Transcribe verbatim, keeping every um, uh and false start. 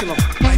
curriculum.